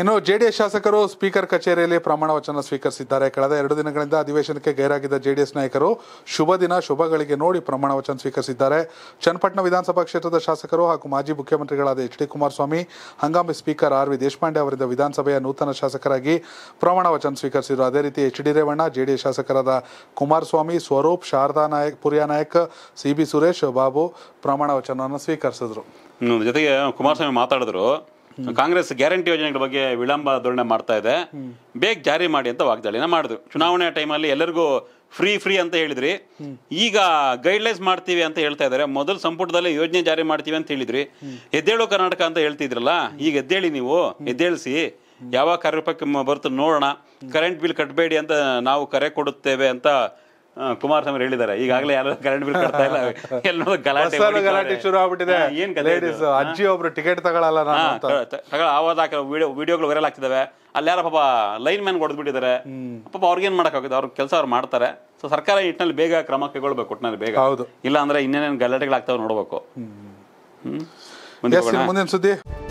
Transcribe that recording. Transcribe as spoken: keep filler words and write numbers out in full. ಇನ್ನು ಜೆಡಿಎಸ್ ಶಾಸಕರು ಸ್ಪೀಕರ್ ಕಚೇರಿಯಲ್ಲಿ ಪ್ರಮಾಣ ವಚನ ಸ್ವೀಕರಿಸಿದ್ದಾರೆ। ಕಳೆದ ಎರಡು ದಿನಗಳಿಂದ ಅಧಿವೇಶನಕ್ಕೆ ಗೈರಾಗಿದ್ದ ಜೆಡಿಎಸ್ ನಾಯಕರು ಶುಭ ದಿನ ಶುಭಗಳಿಗೆ ನೋಡಿ ಪ್ರಮಾಣ ವಚನ ಸ್ವೀಕರಿಸಿದ್ದಾರೆ। ಚನ್ನಪಟ್ಟಣ ವಿಧಾನಸಭಾ ಕ್ಷೇತ್ರದ ಶಾಸಕರು ಹಾಗೂ ಮಾಜಿ ಮುಖ್ಯಮಂತ್ರಿಗಳಾದ ಎಚ್ ಡಿ ಕುಮಾರಸ್ವಾಮಿ ಹಂಗಾಮಿ ಸ್ಪೀಕರ್ ಆರ್ ವಿ ದೇಶಪಾಂಡೆ ಅವರಿಂದ ವಿಧಾನಸಭೆಯ ನೂತನ ಶಾಸಕರಾಗಿ ಪ್ರಮಾಣ ವಚನ ಸ್ವೀಕರಿಸಿದರು। ಅದೇ ರೀತಿ ಎಚ್ ಡಿ ರೇವಣ್ಣ, ಜೆಡಿಎಸ್ ಶಾಸಕರಾದ ಕುಮಾರಸ್ವಾಮಿ, ಸ್ವರೂಪ್, ಶಾರದಾ ನಾಯಕ್, ಪುರಿಯಾ ನಾಯಕ್, ಸಿ ಬಿ ಸುರೇಶ್ ಬಾಬು ಪ್ರಮಾಣ ವಚನವನ್ನು ಸ್ವೀಕರಿಸಿದರು। ಜೊತೆಗೆ ಕುಮಾರಸ್ವಾಮಿ ಮಾತಾಡಿದರು, ಕಾಂಗ್ರೆಸ್ ಗ್ಯಾರಂಟಿ ಯೋಜನೆಗಳ ಬಗ್ಗೆ ವಿಳಂಬ ಧೋರಣೆ ಮಾಡ್ತಾ ಇದೆ, ಬೇಗ ಜಾರಿ ಮಾಡಿ ಅಂತ ವಾಗ್ದಾಳಿನ ಮಾಡಿದ್ರು। ಚುನಾವಣೆ ಟೈಮಲ್ಲಿ ಎಲ್ಲರಿಗೂ ಫ್ರೀ ಫ್ರೀ ಅಂತ ಹೇಳಿದ್ರಿ, ಈಗ ಗೈಡ್ಲೈನ್ಸ್ ಮಾಡ್ತೀವಿ ಅಂತ ಹೇಳ್ತಾ ಇದ್ದಾರೆ। ಮೊದಲು ಸಂಪುಟದಲ್ಲಿ ಯೋಜನೆ ಜಾರಿ ಮಾಡ್ತೀವಿ ಅಂತ ಹೇಳಿದ್ರಿ, ಎದ್ದೇಳು ಕರ್ನಾಟಕ ಅಂತ ಹೇಳ್ತಿದ್ರಲ್ಲ, ಈಗ ಎದ್ದೇಳಿ, ನೀವು ಎದ್ದೇಳಿಸಿ, ಯಾವ ಕಾರ್ಯರೂಪಕ್ಕೆ ಬರುತ್ತೆ ನೋಡೋಣ, ಕರೆಂಟ್ ಬಿಲ್ ಕಟ್ಟಬೇಡಿ ಅಂತ ನಾವು ಕರೆ ಕೊಡುತ್ತೇವೆ ಅಂತ ಕುಮಾರಸ್ವಾಮಿ ಹೇಳಿದ್ದಾರೆ। ಈಗಾಗಲೇ ಯಾರು ಕರೆಂಟ್ ಬಿಲ್ ಕಟ್ತಾ ಇಲ್ಲ, ಎಲ್ಲರೂ ಗಲಾಟೆ ಗಲಾಟೆ ಶುರು ಆಗ್ಬಿಟ್ಟಿದೆ। ಏನ್ ಲೇಡೀಸ್ ಅಜ್ಜಿ ಒಬ್ರು ಟಿಕೆಟ್ ತಗೊಳಲ್ಲ ಆವಾಜ್ ಹಾಕಿ ವಿಡಿಯೋಗಳು ವೈರಲ್ ಆಗ್ತಿದಾವೆ। ಅಲ್ಲಿ ಯಾರ ಪಾಪ ಲೈನ್ ಮ್ಯಾನ್ ಹೊಡೆದ್ಬಿಟ್ಟಿದ್ದಾರೆ, ಪಾಪ ಅವ್ರಿಗೇನ್ ಮಾಡಕ್ಕಾಗುತ್ತೆ, ಅವ್ರ ಕೆಲಸ ಅವ್ರು ಮಾಡ್ತಾರೆ। ಸೊ ಸರ್ಕಾರ ಈ ನಿಟ್ಟಿನಲ್ಲಿ ಬೇಗ ಕ್ರಮ ಕೈಗೊಳ್ಬೇಕು, ಒಟ್ಟಿನಲ್ಲಿ ಬೇಗ, ಹೌದು ಇಲ್ಲ ಅಂದ್ರೆ ಇನ್ನೇನೇನು ಗಲಾಟೆಗಳಾಗ್ತಾವೆ ನೋಡ್ಬೇಕು। ಮುಂದಿನ ಸುದ್ದಿ